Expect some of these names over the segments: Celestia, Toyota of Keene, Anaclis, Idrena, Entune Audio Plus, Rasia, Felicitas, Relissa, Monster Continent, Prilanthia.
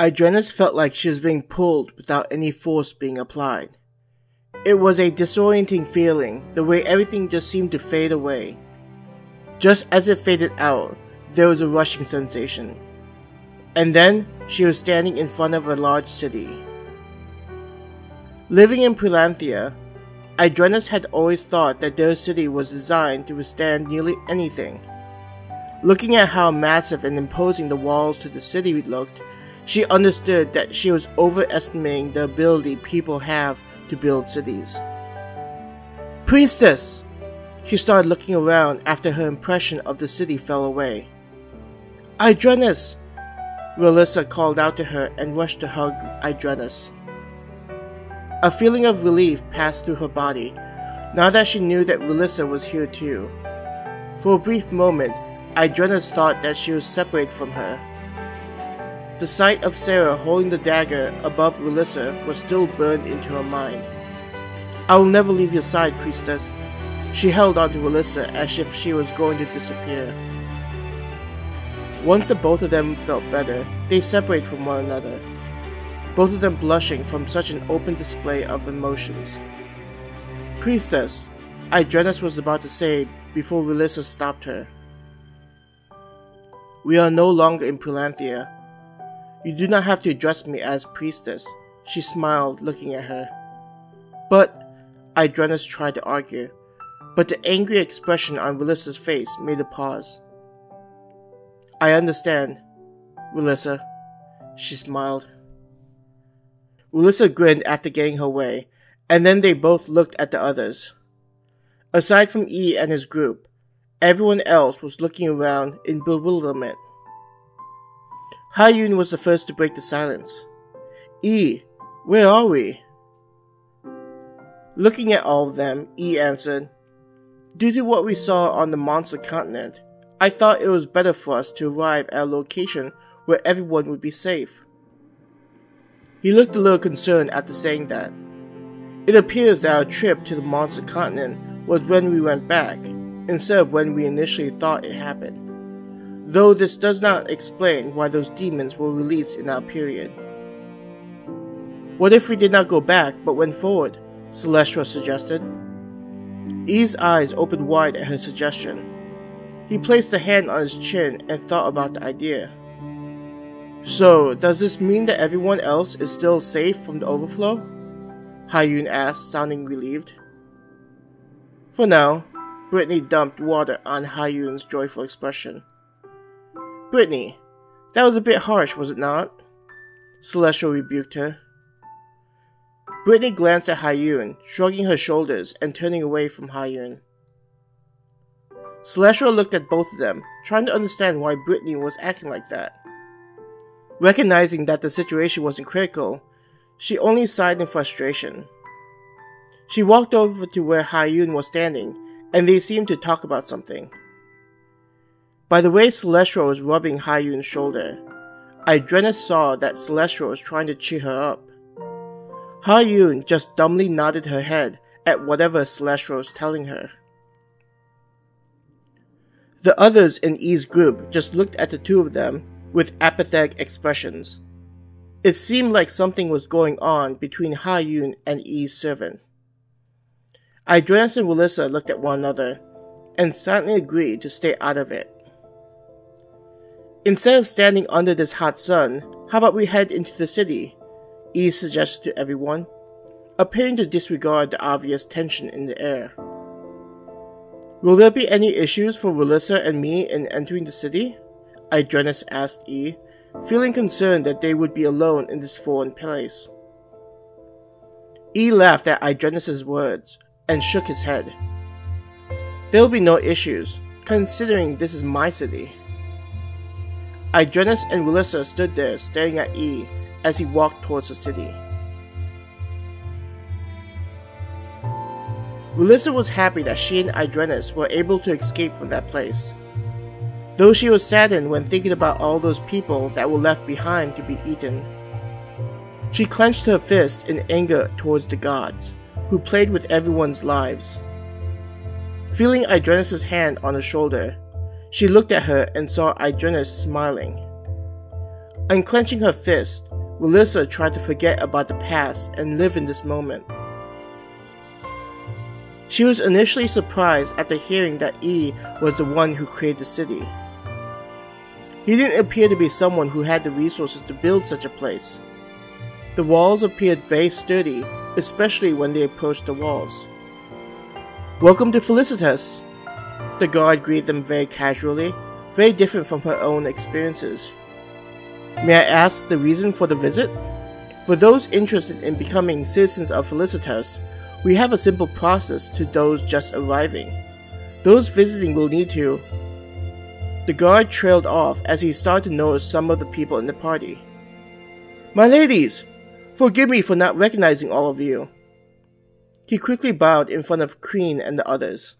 Idrena's felt like she was being pulled without any force being applied. It was a disorienting feeling, the way everything just seemed to fade away. Just as it faded out, there was a rushing sensation. And then, she was standing in front of a large city. Living in Prilanthia, Idrena's had always thought that their city was designed to withstand nearly anything. Looking at how massive and imposing the walls to the city looked, she understood that she was overestimating the ability people have to build cities. Priestess! She started looking around after her impression of the city fell away. Idrena's! Relissa called out to her and rushed to hug Idrena's. A feeling of relief passed through her body, now that she knew that Relissa was here too. For a brief moment, Idrena's thought that she was separated from her. The sight of Sarah holding the dagger above Relissa was still burned into her mind. I will never leave your side, Priestess. She held on to Relissa as if she was going to disappear. Once the both of them felt better, they separated from one another, both of them blushing from such an open display of emotions. Priestess, Idrena's was about to say before Relissa stopped her. We are no longer in Prilanthia. You do not have to address me as Priestess, she smiled, looking at her. But, Idrena's tried to argue, but the angry expression on Relissa's face made a pause. I understand, Relissa, she smiled. Relissa grinned after getting her way, and then they both looked at the others. Aside from E and his group, everyone else was looking around in bewilderment. Hyun was the first to break the silence. E, where are we? Looking at all of them, E answered, Due to what we saw on the Monster Continent, I thought it was better for us to arrive at a location where everyone would be safe. He looked a little concerned after saying that. It appears that our trip to the Monster Continent was when we went back, instead of when we initially thought it happened. Though this does not explain why those demons were released in our period. What if we did not go back but went forward? Celestia suggested. E's eyes opened wide at her suggestion. He placed a hand on his chin and thought about the idea. So, does this mean that everyone else is still safe from the overflow? Hyun asked, sounding relieved. For now, Brittany dumped water on Hyun's joyful expression. Brittany, that was a bit harsh, was it not? Celestial rebuked her. Brittany glanced at Hyun, shrugging her shoulders and turning away from Hyun. Celestial looked at both of them, trying to understand why Brittany was acting like that. Recognizing that the situation wasn't critical, she only sighed in frustration. She walked over to where Hyun was standing, and they seemed to talk about something. By the way Celestia was rubbing Hyun's shoulder, Idrena saw that Celestia was trying to cheer her up. Hyun just dumbly nodded her head at whatever Celestia was telling her. The others in E's group just looked at the two of them with apathetic expressions. It seemed like something was going on between Hyun and E's servant. Idrena and Relissa looked at one another and silently agreed to stay out of it. Instead of standing under this hot sun, how about we head into the city? E suggested to everyone, appearing to disregard the obvious tension in the air. Will there be any issues for Relissa and me in entering the city? Idrena's asked E, feeling concerned that they would be alone in this foreign place. E laughed at Idrena's words and shook his head. There will be no issues, considering this is my city. Idrena's and Relissa stood there staring at E as he walked towards the city. Relissa was happy that she and Idrena's were able to escape from that place, though she was saddened when thinking about all those people that were left behind to be eaten. She clenched her fist in anger towards the gods, who played with everyone's lives. Feeling Idrena's hand on her shoulder, she looked at her and saw Idrena smiling. Unclenching her fist, Melissa tried to forget about the past and live in this moment. She was initially surprised after hearing that E was the one who created the city. He didn't appear to be someone who had the resources to build such a place. The walls appeared very sturdy, especially when they approached the walls. "Welcome to Felicitas." The guard greeted them very casually, very different from her own experiences. "May I ask the reason for the visit?" "For those interested in becoming citizens of Felicitas, we have a simple process to those just arriving. Those visiting will need to..." The guard trailed off as he started to notice some of the people in the party. "My ladies, forgive me for not recognizing all of you." He quickly bowed in front of Queen and the others.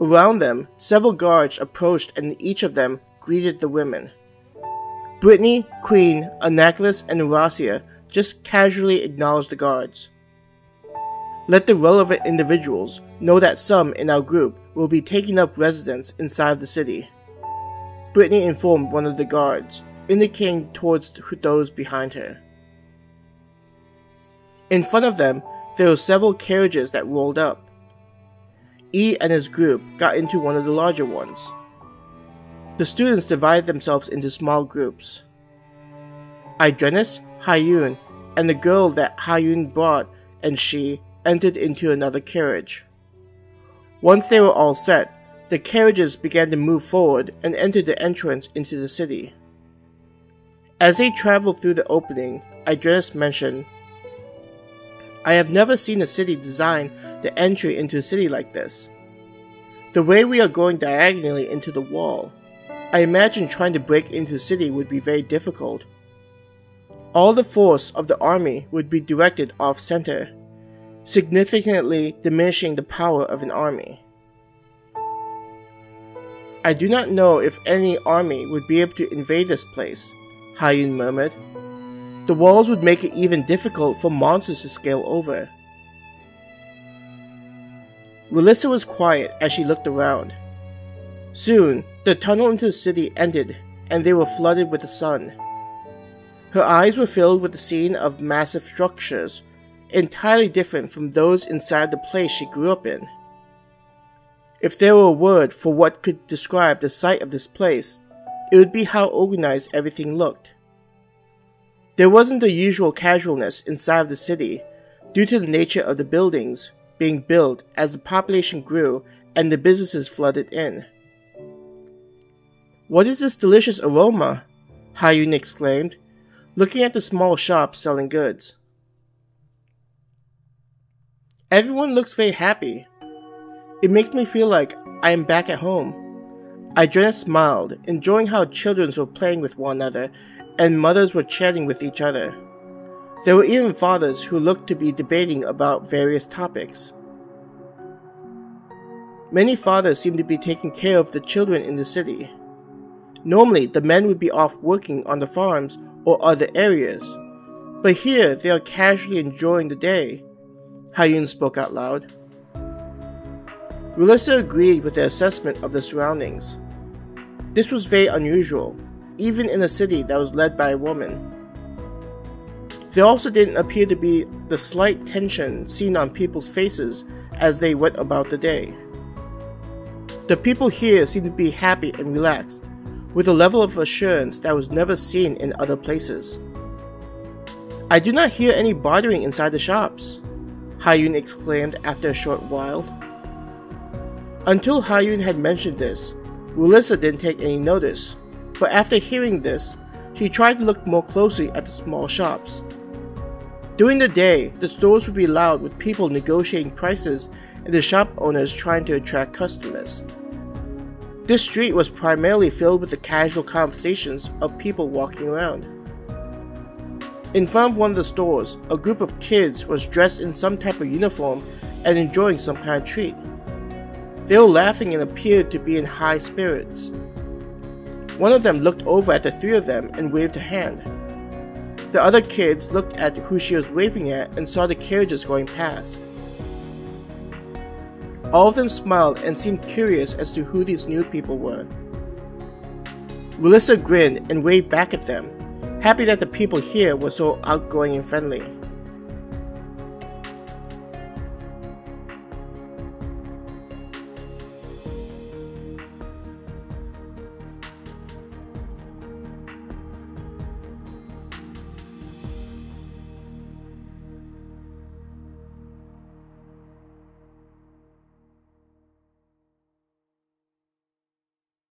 Around them, several guards approached and each of them greeted the women. Brittany, Queen, Anaclis, and Rasia just casually acknowledged the guards. "Let the relevant individuals know that some in our group will be taking up residence inside the city," Brittany informed one of the guards, indicating towards those behind her. In front of them, there were several carriages that rolled up. E and his group got into one of the larger ones. The students divided themselves into small groups. Idrenis, Hyun, and the girl that Hyun brought and she entered into another carriage. Once they were all set, the carriages began to move forward and entered the entrance into the city. As they traveled through the opening, Idrenis mentioned, "I have never seen a city design the entry into a city like this. The way we are going diagonally into the wall, I imagine trying to break into the city would be very difficult. All the force of the army would be directed off-center, significantly diminishing the power of an army. I do not know if any army would be able to invade this place," Hyun murmured. "The walls would make it even difficult for monsters to scale over." Melissa was quiet as she looked around. Soon, the tunnel into the city ended and they were flooded with the sun. Her eyes were filled with the scene of massive structures, entirely different from those inside the place she grew up in. If there were a word for what could describe the sight of this place, it would be how organized everything looked. There wasn't the usual casualness inside of the city, due to the nature of the buildings being built as the population grew and the businesses flooded in. "What is this delicious aroma?" Hyun exclaimed, looking at the small shop selling goods. "Everyone looks very happy. It makes me feel like I am back at home." Idrenis smiled, enjoying how children were playing with one another and mothers were chatting with each other. There were even fathers who looked to be debating about various topics. Many fathers seemed to be taking care of the children in the city. Normally, the men would be off working on the farms or other areas, but here they are casually enjoying the day, Hyun spoke out loud. Melissa agreed with their assessment of the surroundings. This was very unusual, even in a city that was led by a woman. There also didn't appear to be the slight tension seen on people's faces as they went about the day. The people here seemed to be happy and relaxed, with a level of assurance that was never seen in other places. "I do not hear any bartering inside the shops," Hyun exclaimed after a short while. Until Hyun had mentioned this, Melissa didn't take any notice, but after hearing this, she tried to look more closely at the small shops. During the day, the stores would be loud with people negotiating prices and the shop owners trying to attract customers. This street was primarily filled with the casual conversations of people walking around. In front of one of the stores, a group of kids was dressed in some type of uniform and enjoying some kind of treat. They were laughing and appeared to be in high spirits. One of them looked over at the three of them and waved a hand. The other kids looked at who she was waving at and saw the carriages going past. All of them smiled and seemed curious as to who these new people were. Melissa grinned and waved back at them, Happy that the people here were so outgoing and friendly.